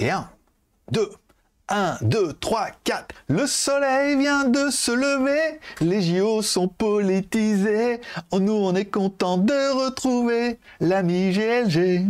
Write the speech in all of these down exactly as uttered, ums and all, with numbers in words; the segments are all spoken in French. Et un, deux, un, deux, trois, quatre. Le soleil vient de se lever, les J O sont politisés. Nous, on est content de retrouver l'ami G L G.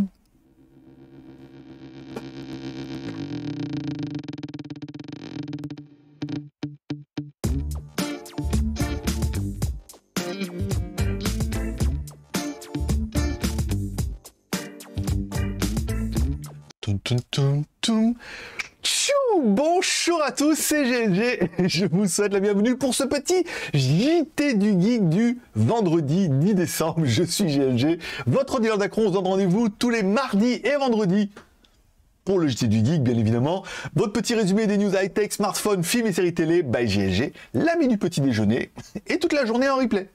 Bonjour à tous, c'est G L G et je vous souhaite la bienvenue pour ce petit J T du Geek du vendredi dix décembre. Je suis G L G, votre dealer d'Acron. On se donne rendez-vous tous les mardis et vendredis pour le J T du Geek, bien évidemment. Votre petit résumé des news high-tech, smartphones, films et séries télé by G L G, l'ami du petit déjeuner et toute la journée en replay.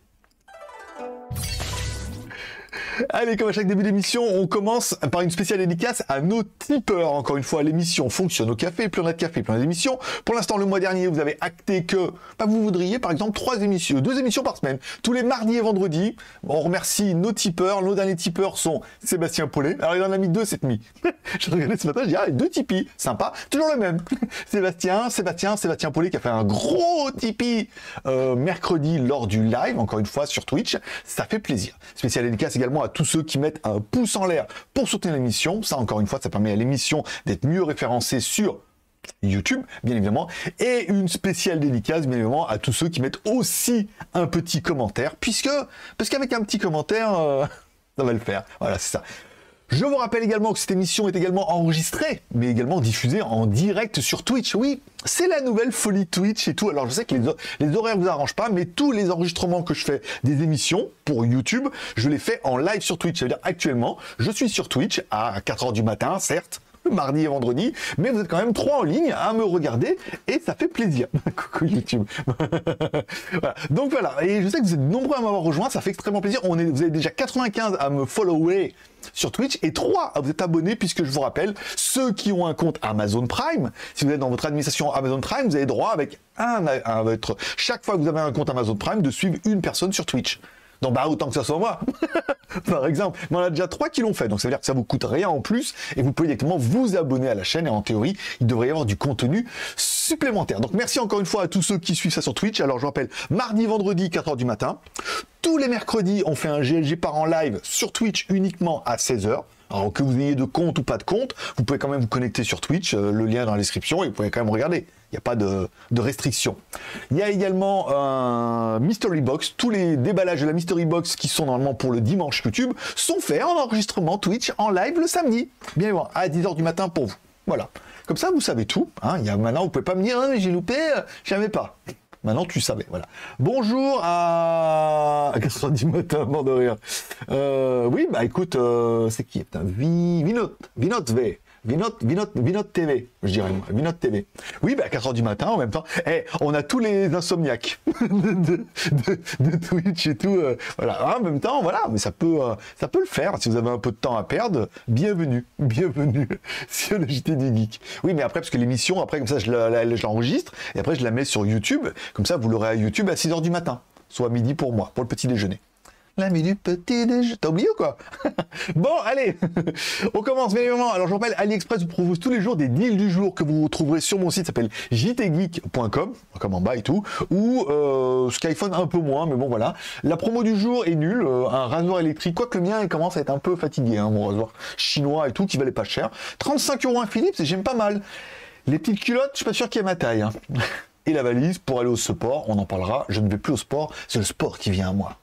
Allez, comme à chaque début d'émission, on commence par une spéciale dédicace à nos tipeurs. Encore une fois, l'émission fonctionne au café, plus on a de café, plus on a d'émissions. Pour l'instant, le mois dernier, vous avez acté que bah, vous voudriez, par exemple, trois émissions, deux émissions par semaine, tous les mardis et vendredis. On remercie nos tipeurs. Nos derniers tipeurs sont Sébastien Paulet. Alors, il en a mis deux cette nuit. Je regardais ce matin, je dis, ah, deux Tipeee, sympa, toujours le même. Sébastien, Sébastien, Sébastien Paulet qui a fait un gros Tipeee euh, mercredi lors du live, encore une fois, sur Twitch. Ça fait plaisir. Spéciale dédicace également à tous ceux qui mettent un pouce en l'air pour soutenir l'émission. Ça, encore une fois, ça permet à l'émission d'être mieux référencée sur YouTube, bien évidemment. Et une spéciale dédicace, bien évidemment, à tous ceux qui mettent aussi un petit commentaire, puisque parce qu'avec un petit commentaire, euh, ça va le faire. Voilà, c'est ça. Je vous rappelle également que cette émission est également enregistrée, mais également diffusée en direct sur Twitch. Oui, c'est la nouvelle folie Twitch et tout. Alors, je sais que les, les horaires ne vous arrangent pas, mais tous les enregistrements que je fais des émissions pour YouTube, je les fais en live sur Twitch. C'est-à-dire, actuellement, je suis sur Twitch à quatre heures du matin, certes, mardi et vendredi, mais vous êtes quand même trois en ligne à me regarder et ça fait plaisir. Coucou YouTube. Voilà. Donc voilà, et je sais que vous êtes nombreux à m'avoir rejoint, ça fait extrêmement plaisir. On est, vous avez déjà quatre-vingt-quinze à me follower sur Twitch et trois à vous être abonnés, puisque je vous rappelle, ceux qui ont un compte Amazon Prime, si vous êtes dans votre administration Amazon Prime, vous avez droit avec un à votre, chaque fois que vous avez un compte Amazon Prime, de suivre une personne sur Twitch. Donc bah autant que ça soit moi, par exemple. Mais on a déjà trois qui l'ont fait, donc ça veut dire que ça vous coûte rien en plus, et vous pouvez directement vous abonner à la chaîne, et en théorie, il devrait y avoir du contenu supplémentaire. Donc merci encore une fois à tous ceux qui suivent ça sur Twitch. Alors je rappelle, mardi, vendredi, quatre heures du matin. Tous les mercredis, on fait un G L G par en live sur Twitch uniquement à seize heures. Alors que vous ayez de compte ou pas de compte, vous pouvez quand même vous connecter sur Twitch, euh, le lien est dans la description, et vous pouvez quand même regarder. Il n'y a pas de, de restriction. Il y a également un euh, Mystery Box. Tous les déballages de la Mystery Box qui sont normalement pour le dimanche YouTube sont faits en enregistrement Twitch en live le samedi. Bien évidemment, à dix heures du matin pour vous. Voilà. Comme ça, vous savez tout. Hein. Il y a, maintenant, vous ne pouvez pas me dire, ah, mais j'ai loupé, euh, je ne savais pas. Maintenant, tu savais, voilà. Bonjour à... à quatre heures du matin, mort de rire. Euh, oui, bah écoute, euh, c'est qui? Vi... Vinot, Vinot V. Vinot, Vinot, Vinot T V, je dirais moi. Vinot T V. Oui, bah à quatre heures du matin, en même temps. Eh, on a tous les insomniaques de, de, de, de Twitch et tout. Euh, voilà, en même temps, voilà. Mais ça peut, euh, ça peut le faire. Si vous avez un peu de temps à perdre, bienvenue. Bienvenue sur le J T du Geek. Oui, mais après, parce que l'émission, après, comme ça, je l'enregistre. Et après, je la mets sur YouTube. Comme ça, vous l'aurez à YouTube à six heures du matin. Soit midi pour moi, pour le petit déjeuner. L'ami du petit déjeuner. T'as oublié ou quoi? Bon, allez, on commence bien évidemment. Alors, je rappelle, Aliexpress vous propose tous les jours des deals du jour que vous retrouverez sur mon site, s'appelle j t geek point com, comme en bas et tout, ou euh, Skyphone un peu moins, mais bon, voilà. La promo du jour est nulle, euh, un rasoir électrique, quoique le mien, il commence à être un peu fatigué, hein, mon rasoir chinois et tout, qui valait pas cher. trente-cinq euros un Philips, et j'aime pas mal. Les petites culottes, je suis pas sûr qu'il y ait ma taille. Hein. Et la valise pour aller au sport, on en parlera, je ne vais plus au sport, c'est le sport qui vient à moi.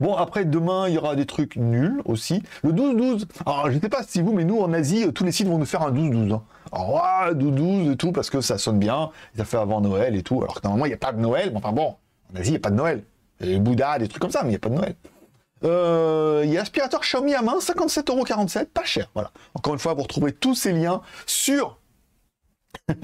Bon, après, demain, il y aura des trucs nuls aussi. Le douze douze. Alors, je ne sais pas si vous, mais nous, en Asie, tous les sites vont nous faire un douze douze. Alors, douze douze et tout, parce que ça sonne bien. Ça fait avant Noël et tout. Alors que normalement, il n'y a pas de Noël. Mais enfin bon, en Asie, il n'y a pas de Noël. Il y a les Bouddhas, des trucs comme ça, mais il n'y a pas de Noël. Euh, il y a l'aspirateur Xiaomi à main, cinquante-sept euros quarante-sept. Pas cher, voilà. Encore une fois, vous retrouverez tous ces liens sur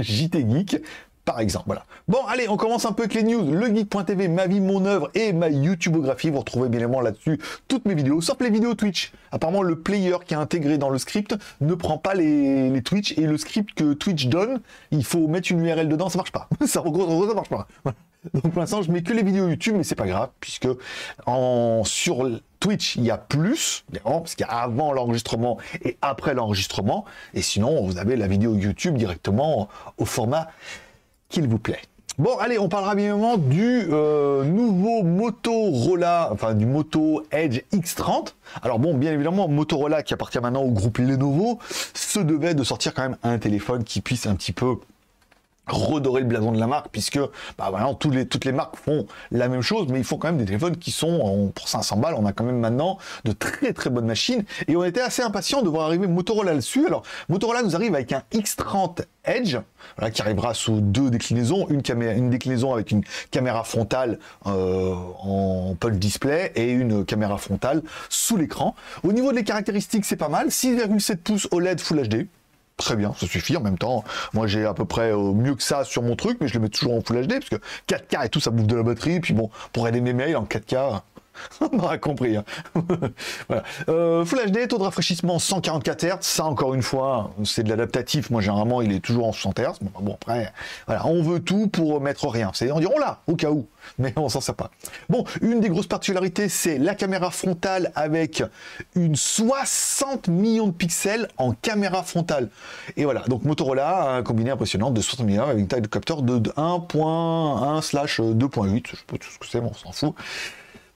J T Geek. Par exemple, voilà. Bon, allez, on commence un peu avec les news. Legeek point t v, ma vie, mon œuvre et ma YouTubeographie. Vous retrouvez bien évidemment là-dessus toutes mes vidéos, sauf les vidéos Twitch. Apparemment, le player qui est intégré dans le script ne prend pas les, les Twitch, et le script que Twitch donne, il faut mettre une U R L dedans, ça marche pas. Ça, en gros, ça marche pas. Donc pour l'instant, je mets que les vidéos YouTube, mais c'est pas grave, puisque en sur Twitch, il y a plus, parce qu'il y a avant l'enregistrement et après l'enregistrement. Et sinon, vous avez la vidéo YouTube directement au format qu'il vous plaît. Bon, allez, on parlera bien évidemment du euh, nouveau Motorola, enfin du Moto Edge X trente. Alors bon, bien évidemment, Motorola qui appartient maintenant au groupe Lenovo, se devait de sortir quand même un téléphone qui puisse un petit peu redorer le blason de la marque, puisque bah, maintenant toutes les, toutes les marques font la même chose, mais ils font quand même des téléphones qui sont en, pour cinq cents balles. On a quand même maintenant de très très bonnes machines et on était assez impatients de voir arriver Motorola dessus. Alors Motorola nous arrive avec un X trente Edge, voilà, qui arrivera sous deux déclinaisons, une, caméra, une déclinaison avec une caméra frontale euh, en punch display et une caméra frontale sous l'écran. Au niveau des caractéristiques, c'est pas mal, six virgule sept pouces OLED Full H D. Très bien, ça suffit. En même temps, moi j'ai à peu près euh, mieux que ça sur mon truc, mais je le mets toujours en Full H D parce que quatre K et tout, ça bouffe de la batterie. Puis bon, pour aider mes mails en quatre K, on aura compris. Hein. Voilà. euh, Full H D, taux de rafraîchissement cent quarante-quatre hertz. Ça, encore une fois, c'est de l'adaptatif. Moi, généralement, il est toujours en soixante hertz. Bon, bon, après, voilà, on veut tout pour mettre rien. C'est on dit on l'a au cas où, mais on s'en sert pas. Bon, une des grosses particularités, c'est la caméra frontale avec une soixante millions de pixels en caméra frontale. Et voilà, donc Motorola a un combiné impressionnant de soixante millions avec une taille de capteur de un point un slash deux point huit. Je sais pas tout ce que c'est, mais on s'en fout.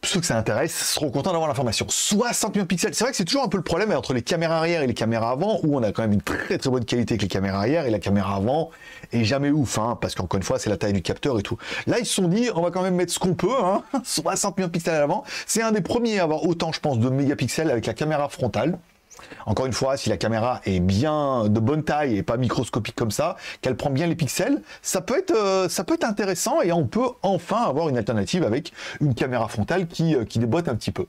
Ceux que ça intéresse seront contents d'avoir l'information. soixante millions de pixels, c'est vrai que c'est toujours un peu le problème entre les caméras arrière et les caméras avant, où on a quand même une très très bonne qualité avec les caméras arrière, et la caméra avant est jamais ouf, hein, parce qu'encore une fois c'est la taille du capteur et tout. Là ils se sont dit on va quand même mettre ce qu'on peut, hein, soixante millions de pixels à l'avant. C'est un des premiers à avoir autant, je pense, de mégapixels avec la caméra frontale. Encore une fois, si la caméra est bien de bonne taille et pas microscopique comme ça, qu'elle prend bien les pixels, ça peut être, euh, ça peut être intéressant et on peut enfin avoir une alternative avec une caméra frontale qui, euh, qui déboîte un petit peu.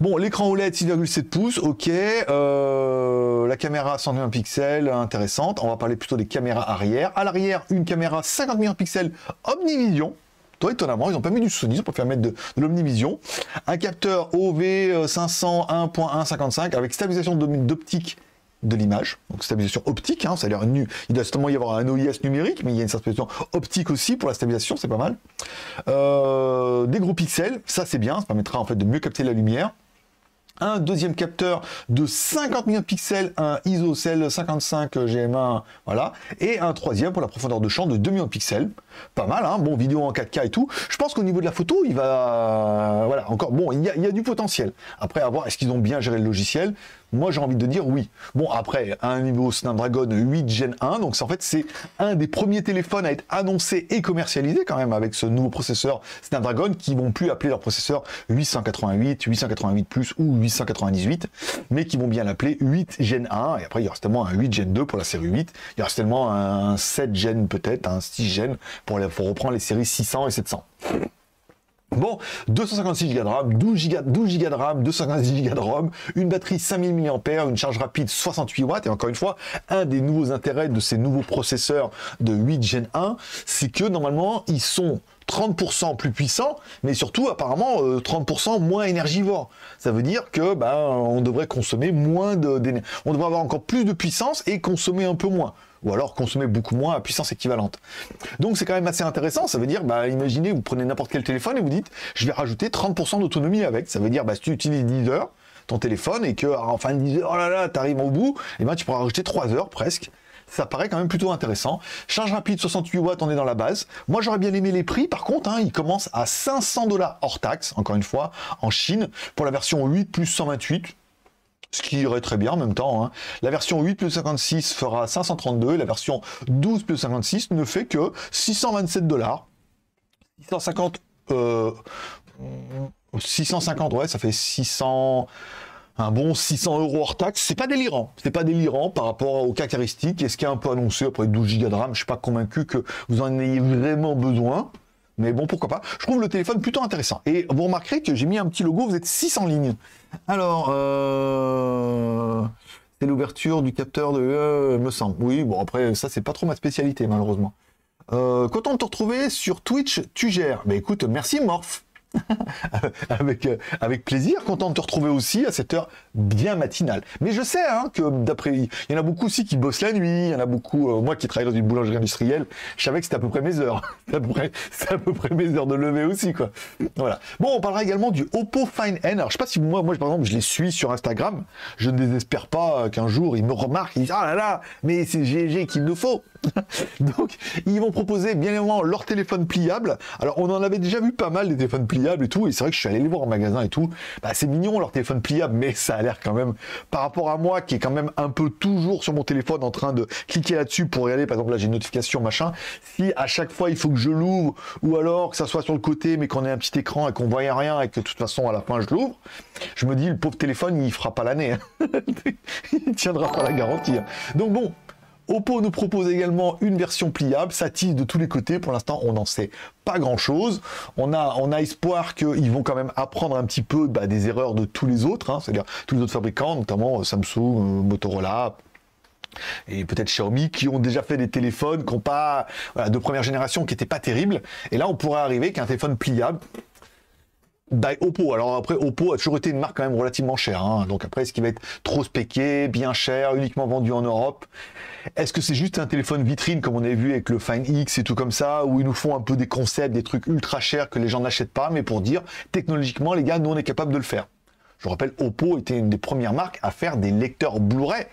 Bon, l'écran OLED six virgule sept pouces, ok. Euh, la caméra cent vingt pixels, intéressante. On va parler plutôt des caméras arrière. À l'arrière, une caméra cinquante millions de pixels Omnivision. Toi, étonnamment, ils n'ont pas mis du Sony pour faire mettre de, de l'Omnivision. Un capteur O V cinq cent un point un cinquante-cinq avec stabilisation d'optique de l'image. Donc stabilisation optique, hein, ça a l'air nu. Il doit certainement y avoir un O I S numérique, mais il y a une stabilisation optique aussi pour la stabilisation, c'est pas mal. Euh, des gros pixels, ça c'est bien, ça permettra en fait de mieux capter la lumière. Un deuxième capteur de cinquante millions de pixels, un I S O cell cinquante-cinq G M un, voilà. Et un troisième pour la profondeur de champ de deux millions de pixels. Pas mal, hein. Bon, vidéo en quatre K et tout. Je pense qu'au niveau de la photo, il va... Voilà, encore... Bon, il y a, il y a du potentiel. Après, à voir, est-ce qu'ils ont bien géré le logiciel? Moi, j'ai envie de dire oui. Bon, après, un niveau Snapdragon huit Gen un. Donc, en fait, c'est un des premiers téléphones à être annoncé et commercialisé quand même avec ce nouveau processeur Snapdragon, qui vont plus appeler leur processeur huit cent quatre-vingt-huit, huit cent quatre-vingt-huit plus ou huit cent quatre-vingt-dix-huit, mais qui vont bien l'appeler huit Gen un. Et après, il y aura certainement un huit Gen deux pour la série huit. Il y aura certainement un sept Gen peut-être, un six Gen pour, les, pour reprendre les séries six cents et sept cents. Bon, deux cent cinquante-six giga de RAM, douze giga de RAM, deux cent quinze giga de ROM, une batterie cinq mille milliampères heure, une charge rapide soixante-huit watts. Et encore une fois, un des nouveaux intérêts de ces nouveaux processeurs de huit Gen un, c'est que normalement, ils sont trente pour cent plus puissants, mais surtout apparemment euh, trente pour cent moins énergivores. Ça veut dire que ben, on devrait consommer moins d'énergie. On devrait avoir encore plus de puissance et consommer un peu moins. Ou alors consommer beaucoup moins à puissance équivalente. Donc c'est quand même assez intéressant. Ça veut dire, bah, imaginez, vous prenez n'importe quel téléphone et vous dites, je vais rajouter trente pour cent d'autonomie avec. Ça veut dire, bah, si tu utilises dix heures ton téléphone et que en fin de dix heures, oh là là, t'arrives au bout, et ben tu pourras rajouter trois heures presque. Ça paraît quand même plutôt intéressant. Charge rapide soixante-huit watts, on est dans la base. Moi, j'aurais bien aimé les prix. Par contre, hein, ils commencent à cinq cents dollars hors taxe, encore une fois, en Chine, pour la version huit plus cent vingt-huit. Ce qui irait très bien en même temps. Hein. La version huit plus cinquante-six fera cinq cent trente-deux. La version douze plus cinquante-six ne fait que six cent vingt-sept dollars. six cent cinquante... Euh, six cent cinquante, ouais, ça fait six cents... Un bon six cents euros hors taxe, c'est pas délirant. C'est pas délirant par rapport aux caractéristiques. Et ce qui est un peu annoncé, après douze giga de RAM, je suis pas convaincu que vous en ayez vraiment besoin. Mais bon, pourquoi pas. Je trouve le téléphone plutôt intéressant. Et vous remarquerez que j'ai mis un petit logo, vous êtes six en ligne. Alors, euh... c'est l'ouverture du capteur de... Euh, me semble. Oui, bon, après, ça, c'est pas trop ma spécialité, malheureusement. Euh, content de te retrouver sur Twitch, tu gères. Mais écoute, merci Morph. avec, euh, avec plaisir, content de te retrouver aussi à cette heure bien matinale. Mais je sais hein, que d'après, il y en a beaucoup aussi qui bossent la nuit, il y en a beaucoup, euh, moi qui travaille dans une boulangerie industrielle, je savais que c'était à peu près mes heures, c'est à peu près, c'est à peu près mes heures de lever aussi quoi. Voilà. Bon, on parlera également du Oppo Find N. Alors je sais pas si moi, moi par exemple je les suis sur Instagram, je ne désespère pas qu'un jour ils me remarquent, ils disent ah là là, mais c'est G G qu'il nous faut. Donc ils vont proposer bien évidemment leur téléphone pliable. Alors on en avait déjà vu pas mal des téléphones pliables et tout, et c'est vrai que je suis allé les voir en magasin et tout, bah, c'est mignon leur téléphone pliable, mais ça a l'air quand même, par rapport à moi qui est quand même un peu toujours sur mon téléphone en train de cliquer là dessus pour regarder, par exemple là j'ai une notification machin, si à chaque fois il faut que je l'ouvre ou alors que ça soit sur le côté mais qu'on ait un petit écran et qu'on voit rien et que de toute façon à la fin je l'ouvre, je me dis le pauvre téléphone il fera pas l'année hein. Il tiendra pas la garantie hein. Donc bon, Oppo nous propose également une version pliable, ça tisse de tous les côtés, pour l'instant on n'en sait pas grand chose, on a, on a espoir qu'ils vont quand même apprendre un petit peu bah, des erreurs de tous les autres, hein, c'est-à-dire tous les autres fabricants, notamment Samsung, euh, Motorola, et peut-être Xiaomi, qui ont déjà fait des téléphones qui ont pas, voilà, de première génération qui n'étaient pas terribles, et là on pourrait arriver qu'un téléphone pliable, by Oppo. Alors après, Oppo a toujours été une marque quand même relativement chère. Hein. Donc après, est-ce qu'il va être trop spéqué, bien cher, uniquement vendu en Europe? Est-ce que c'est juste un téléphone vitrine, comme on avait vu avec le Find X et tout comme ça, où ils nous font un peu des concepts, des trucs ultra chers que les gens n'achètent pas, mais pour dire, technologiquement, les gars, nous, on est capable de le faire. Je vous rappelle, Oppo était une des premières marques à faire des lecteurs Blu-ray,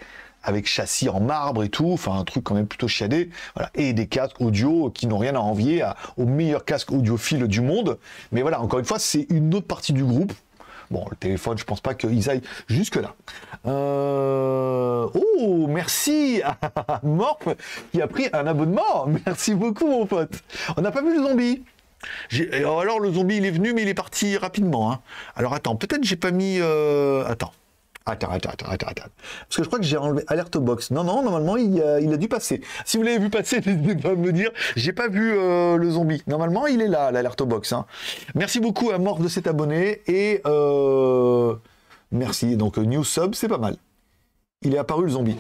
avec châssis en marbre et tout, enfin un truc quand même plutôt chiadé, voilà, et des casques audio qui n'ont rien à envier à, aux meilleurs casques audiophiles du monde, mais voilà, encore une fois, c'est une autre partie du groupe. Bon, le téléphone, je pense pas qu'ils aillent jusque-là. Euh... Oh, merci à Morph qui a pris un abonnement. Merci beaucoup, mon pote. On n'a pas vu le zombie. Alors, le zombie, il est venu, mais il est parti rapidement. Hein. Alors, attends, peut-être j'ai pas mis... Euh... Attends. Attends, attends, attends, attends, attends. Parce que je crois que j'ai enlevé alerte box. Non, non, normalement, il, euh, il a dû passer. Si vous l'avez vu passer, n'hésitez pas à me dire. J'ai pas vu euh, le zombie. Normalement, il est là, l'alerte box. Hein. Merci beaucoup à Morph de cet abonné. Et euh, merci. Donc, new sub, c'est pas mal. Il est apparu le zombie.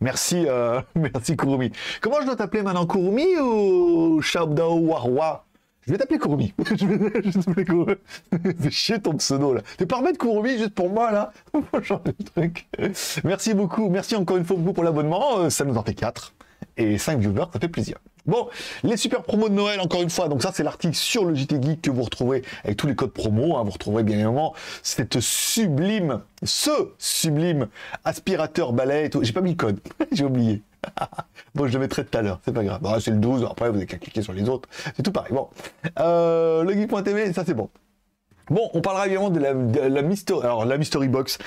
Merci, euh, merci Kurumi. Comment je dois t'appeler maintenant, Kurumi ou Shabdao Warwa? Je vais t'appeler Kurumi. Je vais t'appeler Kurumi. Fais chier ton pseudo, là. Tu peux pas remettre Kurumi juste pour moi, là. Truc. Merci beaucoup. Merci encore une fois beaucoup pour l'abonnement. Ça nous en fait quatre. Et cinq viewers, ça fait plaisir. Bon, les super promos de Noël, encore une fois. Donc ça, c'est l'article sur le J T Geek que vous retrouverez avec tous les codes promos. Hein. Vous retrouverez bien évidemment cette sublime, ce sublime aspirateur balai et tout. J'ai pas mis le code. J'ai oublié. Bon, je le mettrai tout à l'heure, c'est pas grave. Ah, c'est le douze, après vous n'avez qu'à cliquer sur les autres, c'est tout pareil. Bon, euh, legeek point t v, ça c'est bon. Bon, on parlera évidemment de la, de la, mystery, alors, la mystery box.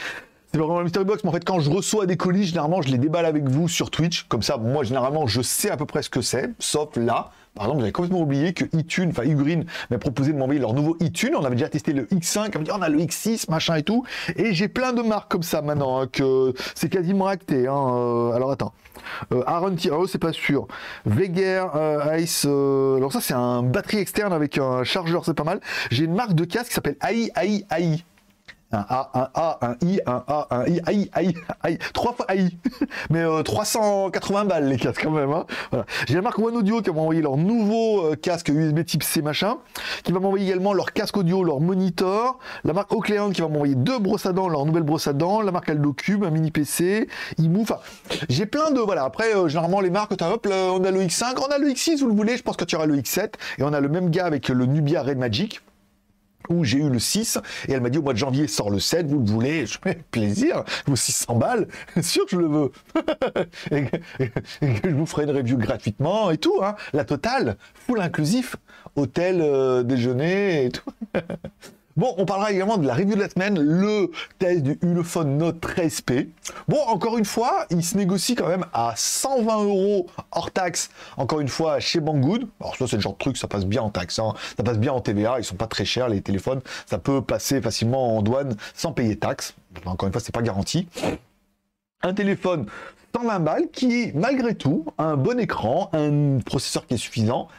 C'est pas vraiment la mystery box, mais en fait, quand je reçois des colis, généralement, je les déballe avec vous sur Twitch. Comme ça, moi, généralement, je sais à peu près ce que c'est, sauf là. Par exemple, j'avais complètement oublié que iTunes, enfin Ugreen, m'a proposé de m'envoyer leur nouveau iTunes. On avait déjà testé le X cinq, on, dit, on a le X six, machin et tout. Et j'ai plein de marques comme ça maintenant, hein, que c'est quasiment acté. Hein. Euh, alors attends, euh, Aaron Tiro, c'est pas sûr. Veger, euh, Ice, euh... alors ça c'est un batterie externe avec un chargeur, c'est pas mal. J'ai une marque de casque qui s'appelle A I A I A I. Un A, un A, un I, un A, un I, aïe, aïe, aïe, trois fois aïe, mais euh, trois cent quatre-vingts balles les casques quand même, hein. Voilà. J'ai la marque One Audio qui m'a envoyé leur nouveau euh, casque U S B type C machin, qui va m'envoyer également leur casque audio, leur monitor, la marque Oakland qui va m'envoyer deux brosses à dents, leur nouvelle brosse à dents, la marque Aldo Cube, un mini P C, Imu, enfin, j'ai plein de, voilà, après, euh, généralement les marques, hop, là, on a le X cinq, on a le X six, vous le voulez, je pense que tu auras le X sept, et on a le même gars avec le Nubia Red Magic, où j'ai eu le six, et elle m'a dit au mois de janvier, sort le sept, vous le voulez, je fais plaisir, je vous six cents balles, sûr que je le veux, et, que, et que je vous ferai une review gratuitement, et tout, hein, la totale, full inclusif, hôtel, euh, déjeuner, et tout. Bon, on parlera également de la review de la semaine, le test du Ulefone Note treize P. Bon, encore une fois, il se négocie quand même à cent vingt euros hors taxe, encore une fois, chez Banggood. Alors, ça, c'est le genre de truc, ça passe bien en taxe, hein. Ça passe bien en T V A, ils sont pas très chers, les téléphones. Ça peut passer facilement en douane sans payer taxe. Encore une fois, c'est pas garanti. Un téléphone cent vingt balles qui, malgré tout, a un bon écran, un processeur qui est suffisant.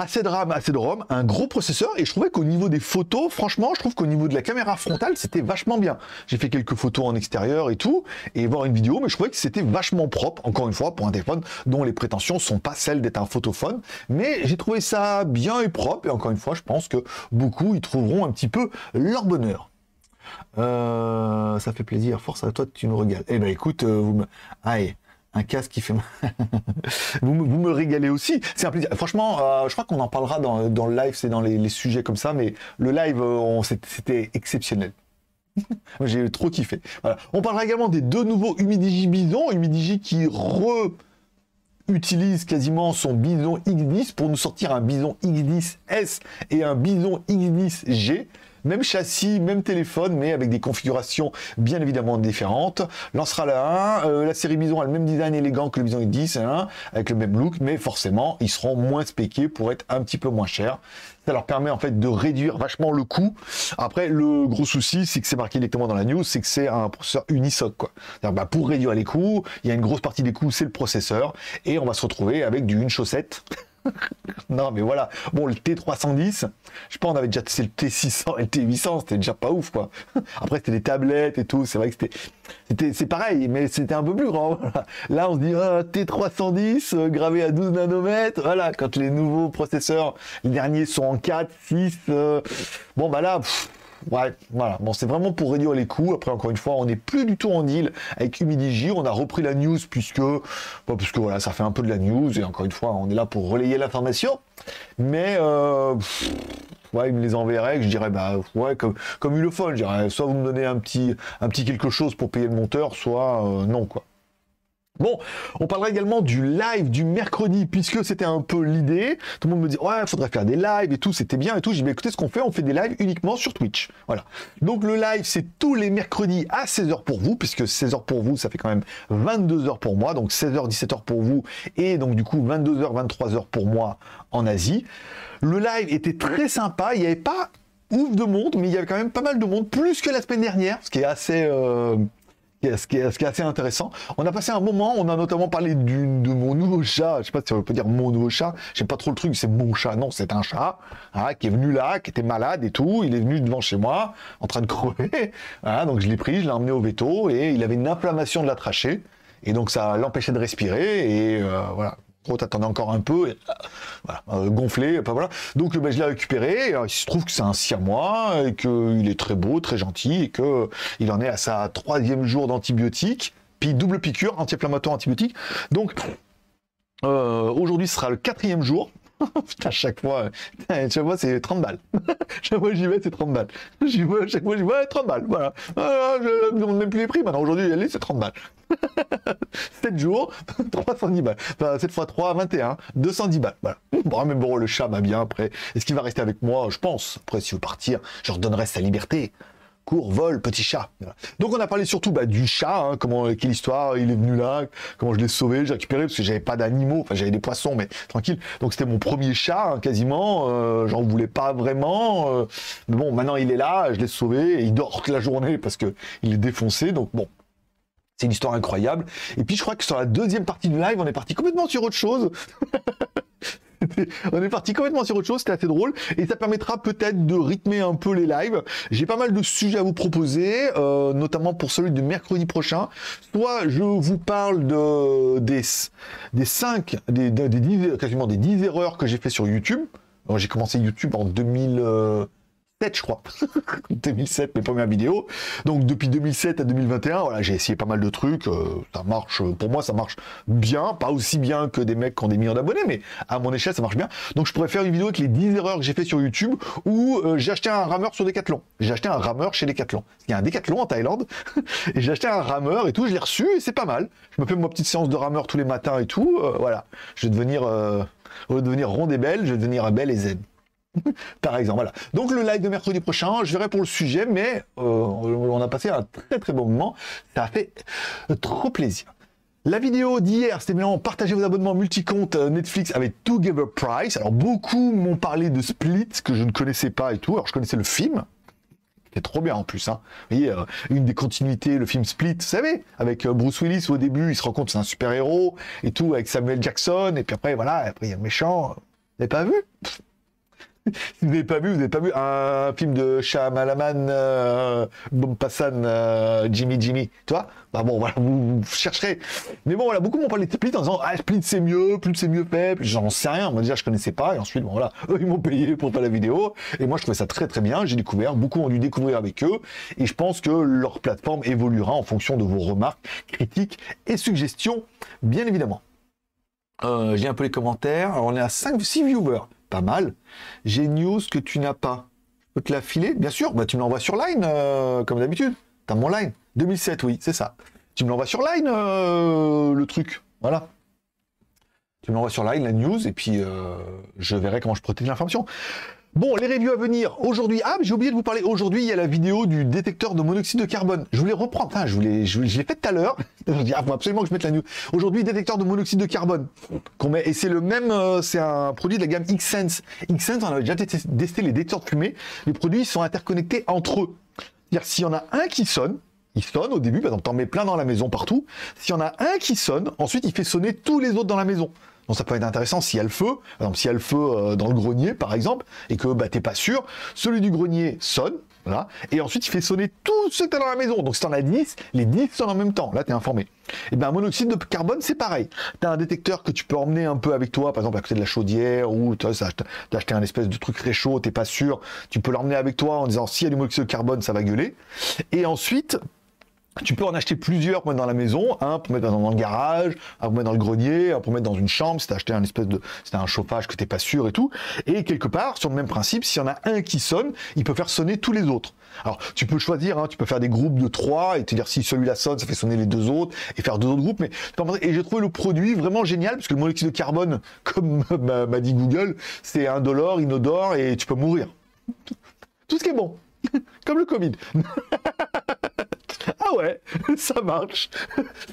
assez de RAM, assez de ROM, un gros processeur, et je trouvais qu'au niveau des photos, franchement, je trouve qu'au niveau de la caméra frontale, c'était vachement bien. J'ai fait quelques photos en extérieur et tout, et voir une vidéo, mais je trouvais que c'était vachement propre, encore une fois, pour un téléphone dont les prétentions sont pas celles d'être un photophone, mais j'ai trouvé ça bien et propre, et encore une fois, je pense que beaucoup y trouveront un petit peu leur bonheur. Euh, ça fait plaisir, force à toi, tu nous régales. Eh ben écoute, euh, vous me... Allez. Un casque qui fait vous, me, vous me régalez aussi, c'est un plaisir. Franchement, euh, je crois qu'on en parlera dans, dans le live, c'est dans les, les sujets comme ça, mais le live, euh, c'était exceptionnel. J'ai trop kiffé. Voilà. On parlera également des deux nouveaux Humidigi bidons, Humidigi qui re... utilise quasiment son bison X dix pour nous sortir un bison X dix S et un bison X dix G. Même châssis, même téléphone, mais avec des configurations bien évidemment différentes. Lancera la un, euh, la série bison a le même design élégant que le bison X dix, hein, avec le même look, mais forcément, ils seront moins spéqués pour être un petit peu moins chers. Ça leur permet en fait de réduire vachement le coût. Après, le gros souci, c'est que c'est marqué directement dans la news, c'est que c'est un processeur unisoc, quoi. Bah, pour réduire les coûts, il y a une grosse partie des coûts, c'est le processeur, et on va se retrouver avec du une chaussette. Non mais voilà, bon le T trois cent dix, je pense on avait déjà testé le T six cents et le T huit cents, c'était déjà pas ouf quoi. Après c'était des tablettes et tout, c'est vrai que c'était c'est pareil, mais c'était un peu plus grand. Voilà. Là on se dit oh, T trois cent dix euh, gravé à douze nanomètres, voilà, quand les nouveaux processeurs, les derniers sont en quatre, six, euh, bon bah là... Pff, ouais, voilà, bon c'est vraiment pour réduire les coûts. Après encore une fois, on n'est plus du tout en deal avec Humidigi, on a repris la news puisque, bah, puisque voilà, ça fait un peu de la news et encore une fois, on est là pour relayer l'information. Mais euh, pff, ouais, ils me les enverraient, que je dirais bah ouais, comme comme Ulefone, je dirais soit vous me donnez un petit un petit quelque chose pour payer le monteur, soit euh, non quoi. Bon, on parlera également du live du mercredi, puisque c'était un peu l'idée. Tout le monde me dit, ouais, il faudrait faire des lives et tout, c'était bien et tout. J'ai dit, bah, écoutez, ce qu'on fait, on fait des lives uniquement sur Twitch. Voilà. Donc le live, c'est tous les mercredis à seize heures pour vous, puisque seize heures pour vous, ça fait quand même vingt-deux heures pour moi. Donc seize heures, dix-sept heures pour vous, et donc du coup vingt-deux heures, vingt-trois heures pour moi en Asie. Le live était très sympa, il n'y avait pas ouf de monde, mais il y avait quand même pas mal de monde, plus que la semaine dernière, ce qui est assez... Euh... Ce qui, est, ce qui est assez intéressant. On a passé un moment, on a notamment parlé du, de mon nouveau chat. Je sais pas si on peut dire mon nouveau chat. J'aime pas trop le truc, c'est mon chat. Non, c'est un chat hein, qui est venu là, qui était malade et tout. Il est venu devant chez moi, en train de crever. Voilà, donc je l'ai pris, je l'ai emmené au veto et il avait une inflammation de la trachée. Et donc ça l'empêchait de respirer et euh, voilà. T'attendais encore un peu, et, euh, voilà, euh, gonflé, pas voilà. Donc le ben, je l'ai récupéré. Alors, il se trouve que c'est un siamois et qu'il est très beau, très gentil et que euh, il en est à sa troisième jour d'antibiotiques, puis double piqûre anti-inflammatoire antibiotique. Donc euh, aujourd'hui ce sera le quatrième jour. Putain, chaque fois, putain, chaque fois c'est trente balles. Chaque fois j'y vais, c'est trente balles. J'y vais, chaque fois j'y vais, trente balles. Voilà. Alors, je ne demande même plus les prix. Maintenant, aujourd'hui, allez, c'est trente balles. sept jours, trois cent dix balles. Enfin, sept fois trois, vingt et un. deux cent dix balles. Voilà. Bon, mais bon, le chat m'a bien après. Est-ce qu'il va rester avec moi? Je pense. Après, si vous partir, je redonnerai sa liberté. Cours, vol, petit chat. Voilà. Donc on a parlé surtout bah, du chat, hein, comment, quelle histoire, il est venu là, comment je l'ai sauvé, j'ai récupéré, parce que j'avais pas d'animaux, enfin j'avais des poissons, mais tranquille. Donc c'était mon premier chat, hein, quasiment, euh, j'en voulais pas vraiment, euh, mais bon, maintenant il est là, je l'ai sauvé, et il dort toute la journée, parce que il est défoncé, donc bon. C'est une histoire incroyable. Et puis je crois que sur la deuxième partie du live, on est parti complètement sur autre chose. On est parti complètement sur autre chose, c'était assez drôle et ça permettra peut-être de rythmer un peu les lives. J'ai pas mal de sujets à vous proposer, euh, notamment pour celui de mercredi prochain. Soit je vous parle de, des, des cinq, des, des dix, quasiment des dix erreurs que j'ai fait sur YouTube. J'ai commencé YouTube en deux mille sept, je crois. deux mille sept, mes premières vidéos. Donc depuis deux mille sept à deux mille vingt et un, voilà, j'ai essayé pas mal de trucs. Euh, ça marche, pour moi, ça marche bien. Pas aussi bien que des mecs qui ont des millions d'abonnés, mais à mon échelle, ça marche bien. Donc je pourrais faire une vidéo avec les dix erreurs que j'ai fait sur YouTube où euh, j'ai acheté un rameur sur Decathlon. J'ai acheté un rameur chez Decathlon. Il y a un Decathlon en Thaïlande. Et j'ai acheté un rameur et tout, je l'ai reçu et c'est pas mal. Je me fais ma petite séance de rameur tous les matins et tout. Euh, voilà, je vais devenir, euh, au lieu de devenir ronde et belle, je vais devenir belle et zen. Par exemple, voilà. Donc le live de mercredi prochain, je verrai pour le sujet, mais euh, on a passé un très très bon moment. Ça a fait trop plaisir. La vidéo d'hier, c'était maintenant partager vos abonnements multi-comptes Netflix avec Together Price. Alors beaucoup m'ont parlé de Split, que je ne connaissais pas et tout. Alors je connaissais le film. C'était trop bien en plus, hein. Vous voyez, euh, une des continuités, le film Split, vous savez, avec euh, Bruce Willis, où au début, il se rend compte que c'est un super-héros et tout, avec Samuel Jackson, et puis après, voilà, après il y a le méchant. n'avez pas vu? Vous n'avez pas vu, vous n'avez pas vu un film de Shyamalan, euh, Bompassan, euh, Jimmy Jimmy, tu vois? Bah bon, voilà, vous, vous chercherez. Mais bon, voilà, beaucoup m'ont parlé de Split en disant, ah, Split c'est mieux, plus c'est mieux fait, j'en sais rien, moi déjà je connaissais pas, et ensuite, bon voilà, eux ils m'ont payé pour faire la vidéo, et moi je trouvais ça très très bien, j'ai découvert, beaucoup ont dû découvrir avec eux, et je pense que leur plateforme évoluera en fonction de vos remarques, critiques et suggestions, bien évidemment. Euh, j'ai un peu les commentaires, alors on est à cinq six viewers. Pas mal. J'ai une news que tu n'as pas. Je peux te la filer? Bien sûr. Bah, tu me l'envoies sur Line, euh, comme d'habitude. T'as mon Line. deux mille sept, oui, c'est ça. Tu me l'envoies sur Line, euh, le truc. Voilà. Tu me l'envoies sur Line, la news, et puis euh, je verrai comment je protège l'information. Bon, les reviews à venir. Aujourd'hui, ah, j'ai oublié de vous parler. Aujourd'hui, il y a la vidéo du détecteur de monoxyde de carbone. Je voulais reprendre. Hein, je voulais, je, je l'ai fait tout à l'heure. Je dis, ah, faut absolument que je mette la news. Aujourd'hui, détecteur de monoxyde de carbone. Qu'on met, et c'est le même, euh, c'est un produit de la gamme X cinq. X cinq, on avait déjà testé les détecteurs de fumée. Les produits sont interconnectés entre eux. C'est-à-dire, s'il y en a un qui sonne, il sonne au début. Par exemple, t'en mets plein dans la maison partout. S'il y en a un qui sonne, ensuite, il fait sonner tous les autres dans la maison. Donc ça peut être intéressant s'il y a le feu, par exemple s'il y a le feu euh, dans le grenier par exemple, et que bah, t'es pas sûr, celui du grenier sonne, voilà, et ensuite il fait sonner tout ce que t'as dans la maison. Donc si t'en as dix, les dix sonnent en même temps, là t'es informé. Et bien un monoxyde de carbone c'est pareil. T'as un détecteur que tu peux emmener un peu avec toi, par exemple à côté de la chaudière, ou t'as acheté un espèce de truc réchaud, t'es pas sûr, tu peux l'emmener avec toi en disant s'il y a du monoxyde de carbone ça va gueuler. Et ensuite... tu peux en acheter plusieurs pour mettre dans la maison, un pour mettre dans le garage, un pour mettre dans le grenier, un pour mettre dans une chambre, si t'as acheté un espèce de, si t'as un chauffage que t'es pas sûr et tout. Et quelque part, sur le même principe, s'il y en a un qui sonne, il peut faire sonner tous les autres. Alors, tu peux choisir, hein, tu peux faire des groupes de trois et te dire si celui-là sonne, ça fait sonner les deux autres et faire deux autres groupes. Mais et j'ai trouvé le produit vraiment génial parce que le monoxyde de carbone, comme m'a dit Google, c'est indolore, inodore et tu peux mourir. Tout ce qui est bon, comme le Covid. Ah ouais, ça marche,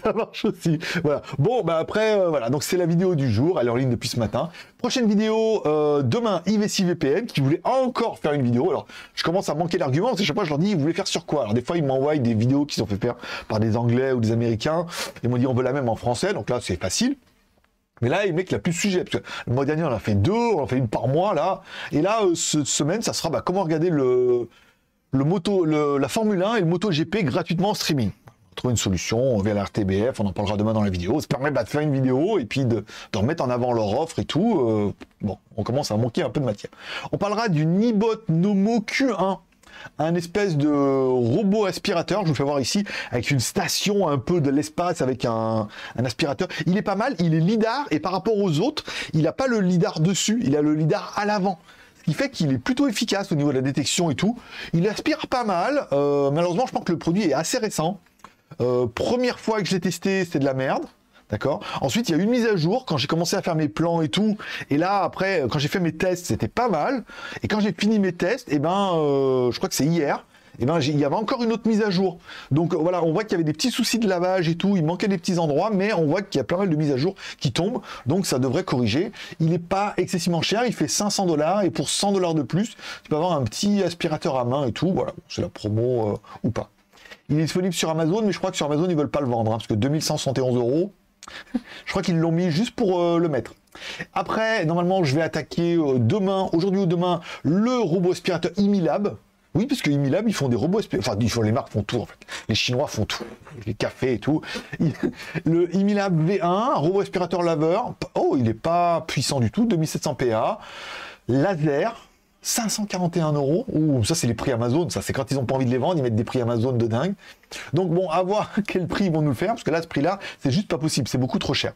ça marche aussi. Voilà. Bon, bah après, euh, voilà. Donc c'est la vidéo du jour, elle est en ligne depuis ce matin. Prochaine vidéo euh, demain, I V six V P N qui voulait encore faire une vidéo. Alors, je commence à manquer d'arguments parce que chaque fois je leur dis, ils voulaient faire sur quoi? Alors des fois ils m'envoient des vidéos qui sont faites faire par des Anglais ou des Américains. Ils m'ont dit on veut la même en français, donc là c'est facile. Mais là, les mecs, il a plus de sujet. Parce que le mois dernier on en a fait deux, on en fait une par mois là. Et là, euh, cette semaine, ça sera bah, comment regarder le. Le moto, le, la Formule un et le MotoGP gratuitement en streaming. On trouve une solution via la R T B F, on en parlera demain dans la vidéo. Ça permet de faire une vidéo et puis de, de remettre en avant leur offre et tout. Euh, bon, on commence à manquer un peu de matière. On parlera du Nibot Nomo Q un. Un espèce de robot aspirateur, je vous fais voir ici, avec une station un peu de l'espace, avec un, un aspirateur. Il est pas mal, il est lidar et par rapport aux autres, il n'a pas le lidar dessus, il a le lidar à l'avant. Qui fait qu'il est plutôt efficace au niveau de la détection et tout. Il aspire pas mal. Euh, malheureusement, je pense que le produit est assez récent. Euh, première fois que je l'ai testé, c'était de la merde. D'accord. Ensuite, il y a une mise à jour quand j'ai commencé à faire mes plans et tout. Et là, après, quand j'ai fait mes tests, c'était pas mal. Et quand j'ai fini mes tests, et eh ben, euh, je crois que c'est hier. Et eh ben, il y avait encore une autre mise à jour. Donc voilà, on voit qu'il y avait des petits soucis de lavage et tout, il manquait des petits endroits, mais on voit qu'il y a plein mal de mises à jour qui tombent, donc ça devrait corriger. Il n'est pas excessivement cher, il fait cinq cents dollars, et pour cent dollars de plus, tu peux avoir un petit aspirateur à main et tout, voilà, c'est la promo euh, ou pas. Il est disponible sur Amazon, mais je crois que sur Amazon, ils veulent pas le vendre, hein, parce que deux mille cent soixante et onze euros, je crois qu'ils l'ont mis juste pour euh, le mettre. Après, normalement, je vais attaquer euh, demain, aujourd'hui ou demain, le robot aspirateur IMILAB. Oui, parce que IMILAB, ils font des robots, enfin, ils font, les marques font tout, en fait. Les Chinois font tout, les cafés et tout. Il, le IMILAB V un, robot aspirateur laveur, oh, il n'est pas puissant du tout, deux mille sept cents P A, laser, cinq cent quarante et un euros. Ouh, ça, c'est les prix Amazon, ça, c'est quand ils n'ont pas envie de les vendre, ils mettent des prix Amazon de dingue. Donc, bon, à voir quel prix ils vont nous le faire, parce que là, ce prix-là, c'est juste pas possible, c'est beaucoup trop cher.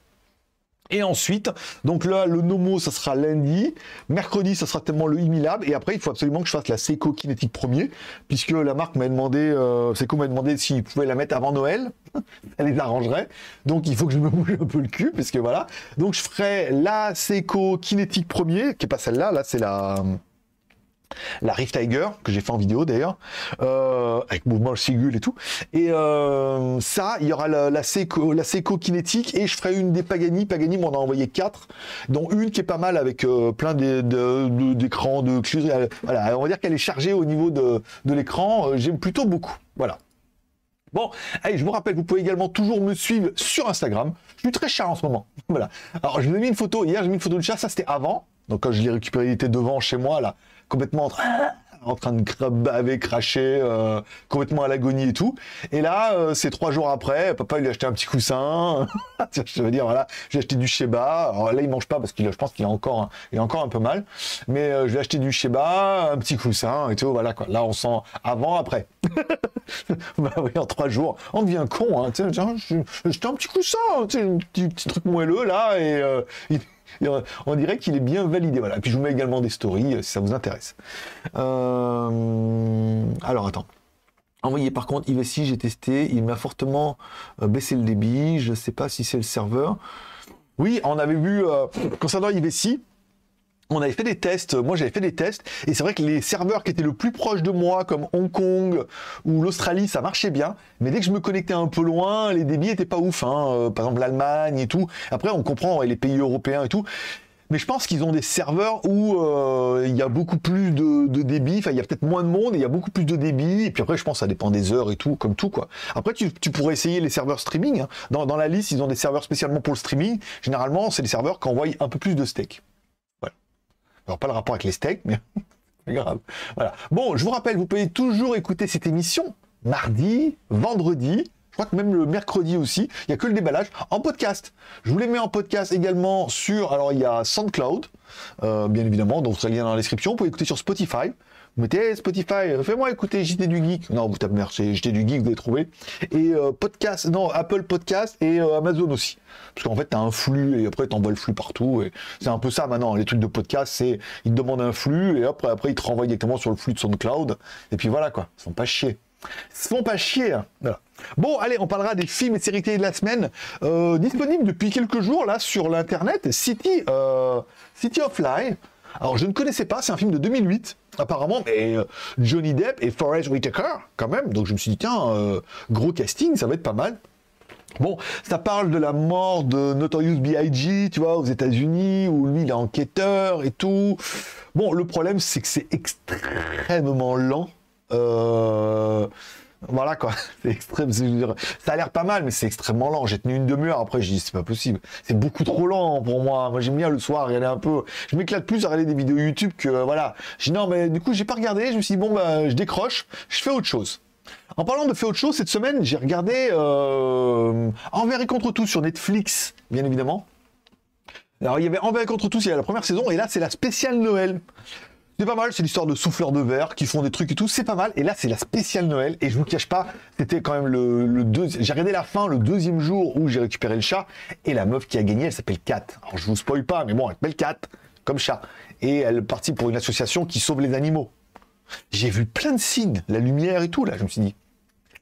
Et ensuite, donc là, le Nomo, ça sera lundi. Mercredi, ça sera tellement le IMILAB. Et après, il faut absolument que je fasse la Seiko Kinetic premier, puisque la marque m'a demandé, euh, Seiko m'a demandé s'ils pouvaient la mettre avant Noël. Elle les arrangerait. Donc, il faut que je me bouge un peu le cul, parce que voilà. Donc, je ferai la Seiko Kinetic premier, qui n'est pas celle-là. Là, là c'est la... la Rift Tiger, que j'ai fait en vidéo d'ailleurs, euh, avec mouvement cigule et tout. Et euh, ça, il y aura la, la, Seiko, la Seiko Kinetic, et je ferai une des Pagani. Pagani m'en a envoyé quatre, dont une qui est pas mal avec euh, plein d'écrans, de, de, de, de, de voilà, on va dire qu'elle est chargée au niveau de, de l'écran. Euh, J'aime plutôt beaucoup. Voilà. Bon, allez, je vous rappelle, vous pouvez également toujours me suivre sur Instagram. Je suis très chat en ce moment. Voilà. Alors, je vous ai mis une photo, hier j'ai mis une photo de chat, ça c'était avant. Donc quand je l'ai récupéré, il était devant chez moi, là, complètement en train, en train de baver, cracher, euh, complètement à l'agonie et tout. Et là, euh, c'est trois jours après, papa, il a acheté un petit coussin. Je veux dire, voilà, j'ai acheté du Sheba. Alors là, il mange pas parce que je pense qu'il a encore, hein, il a encore un peu mal. Mais euh, je vais acheter du Sheba, un petit coussin et tout, voilà quoi. Là, on sent avant, après. Bah oui, en trois jours, on devient con, hein. J'étais un petit coussin, un petit, petit truc moelleux là, et euh, il... Et on dirait qu'il est bien validé. Voilà. Et puis je vous mets également des stories si ça vous intéresse. Euh... Alors attends. Envoyé par contre, I V six, j'ai testé. Il m'a fortement baissé le débit. Je ne sais pas si c'est le serveur. Oui, on avait vu euh, concernant I V six. On avait fait des tests, moi j'avais fait des tests, et c'est vrai que les serveurs qui étaient le plus proches de moi, comme Hong Kong ou l'Australie, ça marchait bien, mais dès que je me connectais un peu loin, les débits étaient pas ouf, hein. Par exemple l'Allemagne et tout, après on comprend, les pays européens et tout, mais je pense qu'ils ont des serveurs où euh, il y a beaucoup plus de, de débit, enfin il y a peut-être moins de monde, et il y a beaucoup plus de débit, et puis après je pense que ça dépend des heures et tout, comme tout quoi. Après tu, tu pourrais essayer les serveurs streaming, hein. Dans, dans la liste ils ont des serveurs spécialement pour le streaming, généralement c'est les serveurs qui envoient un peu plus de steak. Alors, pas le rapport avec les steaks, mais c'est grave. Voilà. Bon, je vous rappelle, vous pouvez toujours écouter cette émission mardi, vendredi, je crois que même le mercredi aussi. Il n'y a que le déballage en podcast. Je vous les mets en podcast également sur... Alors, il y a Soundcloud, euh, bien évidemment, donc ça le lien dans la description. Vous pouvez écouter sur Spotify. Vous mettez Spotify, fais-moi écouter J T du Geek. Non, vous tapez J T du Geek, vous allez trouver. Et euh, podcast, non, Apple Podcast et euh, Amazon aussi. Parce qu'en fait, tu as un flux et après, tu envoies le flux partout. Et c'est un peu ça maintenant. Les trucs de podcast, c'est ils te demandent un flux et après, après ils te renvoient directement sur le flux de Soundcloud. Et puis voilà quoi, ils sont pas chiés. Ils se font pas chier. Voilà. Bon, allez, on parlera des films et séries télé de la semaine. Euh, disponibles depuis quelques jours là sur l'internet. City, euh, City of Lies. Alors, je ne connaissais pas, c'est un film de deux mille huit, apparemment, mais euh, Johnny Depp et Forest Whitaker, quand même. Donc, je me suis dit, tiens, euh, gros casting, ça va être pas mal. Bon, ça parle de la mort de Notorious B I G, tu vois, aux États-Unis, où lui, il est enquêteur et tout. Bon, le problème, c'est que c'est extrêmement lent. Euh... Voilà quoi, c'est extrême, ça a l'air pas mal, mais c'est extrêmement lent. J'ai tenu une demi-heure, après j'ai dit c'est pas possible, c'est beaucoup trop lent pour moi. Moi j'aime bien le soir regarder un peu, je m'éclate plus à regarder des vidéos YouTube que euh, voilà. J'ai dit non, mais du coup j'ai pas regardé, je me suis dit bon bah je décroche, je fais autre chose. En parlant de faire autre chose, cette semaine j'ai regardé euh, Envers et contre tous sur Netflix, bien évidemment. Alors il y avait Envers et contre tous, il y a la première saison, et là c'est la spéciale Noël. C'est pas mal, c'est l'histoire de souffleurs de verre qui font des trucs et tout, c'est pas mal. Et là, c'est la spéciale Noël. Et je vous cache pas, c'était quand même le, le deuxième... J'ai regardé la fin, le deuxième jour où j'ai récupéré le chat. Et la meuf qui a gagné, elle s'appelle Kat. Alors, je vous spoil pas, mais bon, elle s'appelle Kat, comme chat. Et elle partit pour une association qui sauve les animaux. J'ai vu plein de signes, la lumière et tout, là, je me suis dit.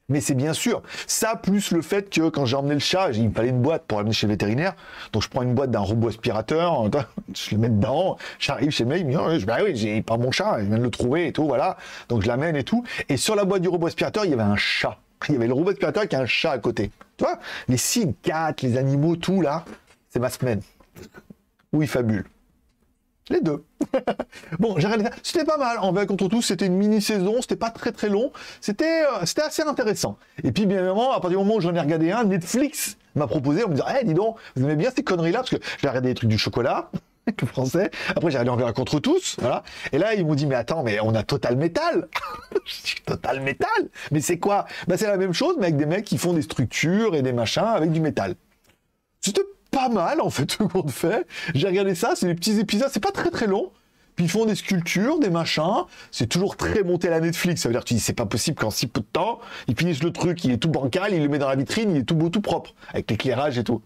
Mais c'est bien sûr. Ça, plus le fait que quand j'ai emmené le chat, il me fallait une boîte pour l'amener chez le vétérinaire. Donc, je prends une boîte d'un robot aspirateur, je le mets dedans, j'arrive chez moi, il me dit, oh, bah oui, j'ai pas mon chat, je viens de le trouver et tout, voilà. Donc, je l'amène et tout. Et sur la boîte du robot aspirateur, il y avait un chat. Il y avait le robot aspirateur avec un chat à côté. Tu vois, les signes, quatre, les animaux, tout, là, c'est ma semaine. Oui, fabule. Les deux. Bon, j'ai regardé ça. C'était pas mal. Envers et contre tous, c'était une mini-saison. C'était pas très très long. C'était euh, c'était assez intéressant. Et puis, bien évidemment, à partir du moment où j'en ai regardé un, Netflix m'a proposé. On me disait, hey, dis donc, vous aimez bien ces conneries-là? Parce que j'ai regardé des trucs du chocolat, le français. Après, j'ai regardé Envers et contre tous. Voilà. Et là, ils m'ont dit, mais attends, mais on a Total Metal. Total Metal? Mais c'est quoi? Bah, c'est la même chose, mais avec des mecs qui font des structures et des machins avec du métal. C'était pas mal en fait, tout compte fait. J'ai regardé ça, c'est des petits épisodes, c'est pas très très long. Puis ils font des sculptures, des machins. C'est toujours très monté à la Netflix. Ça veut dire que tu dis c'est pas possible qu'en si peu de temps, ils finissent le truc, il est tout bancal, il le met dans la vitrine, il est tout beau, tout propre, avec l'éclairage et tout.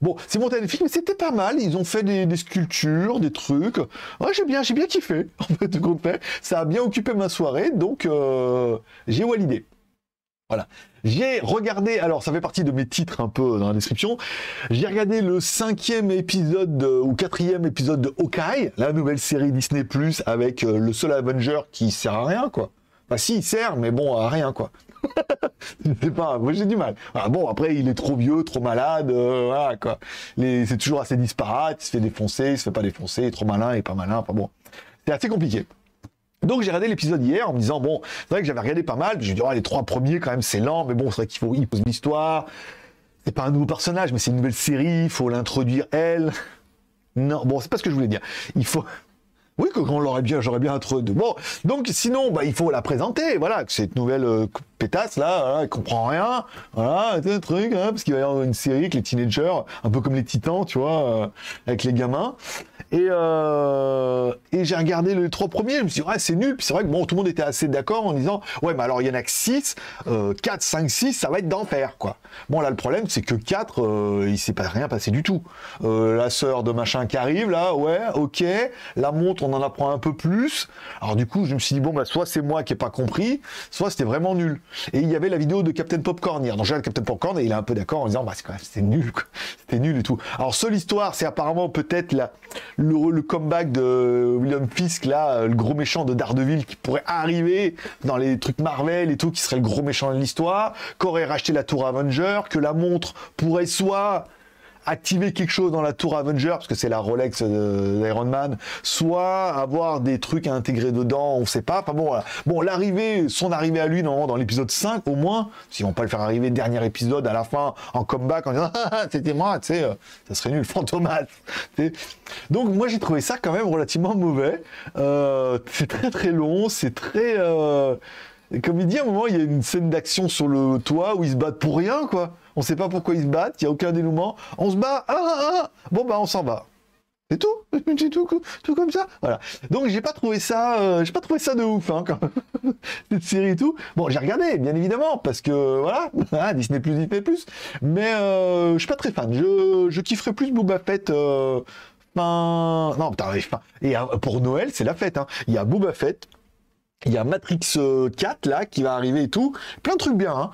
Bon, c'est monté à la Netflix, mais c'était pas mal. Ils ont fait des, des sculptures, des trucs. Ouais, j'ai bien, j'ai bien kiffé en fait, tout compte fait. Ça a bien occupé ma soirée, donc euh, j'ai validé. Voilà. J'ai regardé, alors ça fait partie de mes titres un peu dans la description, j'ai regardé le cinquième épisode de, ou quatrième épisode de Hawkeye, la nouvelle série Disney Plus avec euh, le seul Avenger qui sert à rien quoi. Enfin si il sert mais bon à rien quoi. Je sais pas, moi j'ai du mal. Ah, bon après il est trop vieux, trop malade, euh, voilà quoi. C'est toujours assez disparate, il se fait défoncer, il se fait pas défoncer, il est trop malin, il est pas malin, enfin bon. C'est assez compliqué. Donc j'ai regardé l'épisode hier en me disant, bon, c'est vrai que j'avais regardé pas mal, je me dis, oh, les trois premiers quand même c'est lent, mais bon, c'est vrai qu'il faut, il pose l'histoire, c'est pas un nouveau personnage, mais c'est une nouvelle série, il faut l'introduire elle, Non, bon, c'est pas ce que je voulais dire. Il faut... Oui, que quand l'aurait bien, j'aurais bien entre deux. Bon, donc sinon, bah, il faut la présenter, voilà, que cette nouvelle euh, pétasse, là, voilà, elle comprend rien, voilà, c'est un truc, hein, parce qu'il va y avoir une série avec les teenagers, un peu comme les Titans, tu vois, euh, avec les gamins. Et, euh, et j'ai regardé les trois premiers, je me suis dit, ouais, c'est nul, puis c'est vrai que bon, tout le monde était assez d'accord en disant, ouais, mais alors il y en a que six, euh, quatre, cinq, six, ça va être d'enfer, quoi. Bon, là, le problème, c'est que quatre, euh, il s'est pas rien passé du tout. Euh, la sœur de machin qui arrive, là, ouais, ok, la montre, on en apprend un peu plus. Alors du coup, je me suis dit, bon, bah, soit c'est moi qui n'ai pas compris, soit c'était vraiment nul. Et il y avait la vidéo de Captain Popcorn hier. Donc j'ai Captain Popcorn et il est un peu d'accord en disant, bah, c'est quand même, c'était nul, c'était nul et tout. Alors seule histoire, c'est apparemment peut-être la, le, le comeback de William Fisk, là, le gros méchant de Daredevil qui pourrait arriver dans les trucs Marvel et tout, qui serait le gros méchant de l'histoire, qu'aurait racheté la tour Avenger, que la montre pourrait soit... activer quelque chose dans la tour Avenger, parce que c'est la Rolex d'Iron Man, soit avoir des trucs à intégrer dedans, on sait pas. Enfin bon, voilà. Bon, l'arrivée, son arrivée à lui, non, dans l'épisode cinq au moins, s'ils vont pas le faire arriver, dernier épisode, à la fin, en comeback, en disant ah, c'était moi, tu sais, ça serait nul, fantomas. Donc moi j'ai trouvé ça quand même relativement mauvais. Euh, c'est très très long, c'est très... Euh... Comme il dit, à un moment, il y a une scène d'action sur le toit où ils se battent pour rien, quoi. On sait pas pourquoi ils se battent, il n'y a aucun dénouement. On se bat, ah, ah, ah, bon bah on s'en va. C'est tout, c'est tout, tout comme ça. Voilà. Donc j'ai pas trouvé ça, euh, j'ai pas trouvé ça de ouf, hein, quand même. Cette série et tout. Bon, j'ai regardé, bien évidemment, parce que voilà, Disney Plus, Disney Plus. Mais euh, je suis pas très fan. Je, je kifferais plus Boba Fett. Euh, ben... Non, putain, fin. Et euh, pour Noël, c'est la fête. Hein. Il y a Boba Fett. Il y a Matrix quatre, là, qui va arriver et tout. Plein de trucs bien, hein.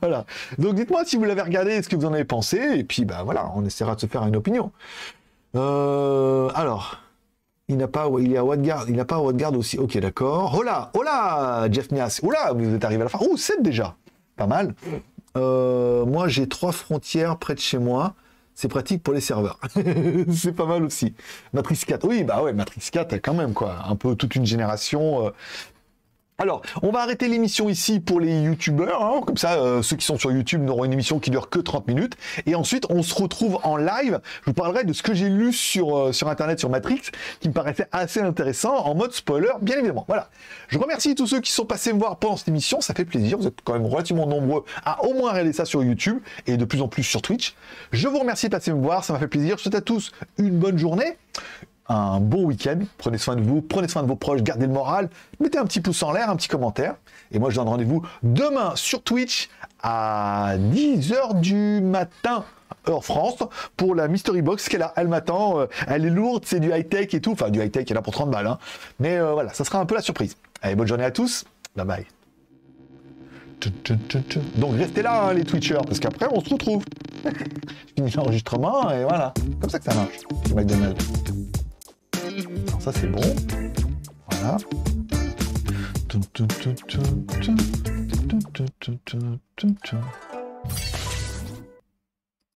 Voilà. Donc, dites-moi si vous l'avez regardé, ce que vous en avez pensé. Et puis, bah voilà, on essaiera de se faire une opinion. Euh, alors, il n'a pas, il a Wadgard, il n'a pas Wadgard aussi. Ok, d'accord. Hola, hola, Jeff Nias. Oula, vous êtes arrivé à la fin. Oh, sept déjà. Pas mal. Euh, moi, j'ai trois frontières près de chez moi. C'est pratique pour les serveurs. C'est pas mal aussi. Matrix quatre. Oui, bah ouais, Matrix quatre, quand même, quoi. Un peu toute une génération... Euh... Alors, on va arrêter l'émission ici pour les youtubeurs, hein, comme ça, euh, ceux qui sont sur YouTube n'auront une émission qui dure que trente minutes, et ensuite, on se retrouve en live, je vous parlerai de ce que j'ai lu sur, euh, sur Internet, sur Matrix, qui me paraissait assez intéressant, en mode spoiler, bien évidemment. Voilà. Je remercie tous ceux qui sont passés me voir pendant cette émission, ça fait plaisir, vous êtes quand même relativement nombreux à au moins regarder ça sur YouTube, et de plus en plus sur Twitch. Je vous remercie de passer me voir, ça m'a fait plaisir, je souhaite à tous une bonne journée, un bon week-end, prenez soin de vous, prenez soin de vos proches, gardez le moral, mettez un petit pouce en l'air, un petit commentaire, et moi je donne rendez-vous demain sur Twitch à dix heures du matin, heure France, pour la Mystery Box, qu'elle a, elle m'attend, elle est lourde, c'est du high-tech et tout, enfin du high-tech, elle a pour trente balles, hein. Mais euh, voilà, ça sera un peu la surprise. Allez, bonne journée à tous, bye bye. Donc restez là, hein, les Twitchers, parce qu'après on se retrouve. Je finis l'enregistrement, et voilà, comme ça que ça marche, c'est McDonald's. Alors ça c'est bon, voilà. Tout, tout, tout, tout, tout, tout, tout, tout, tout, tout.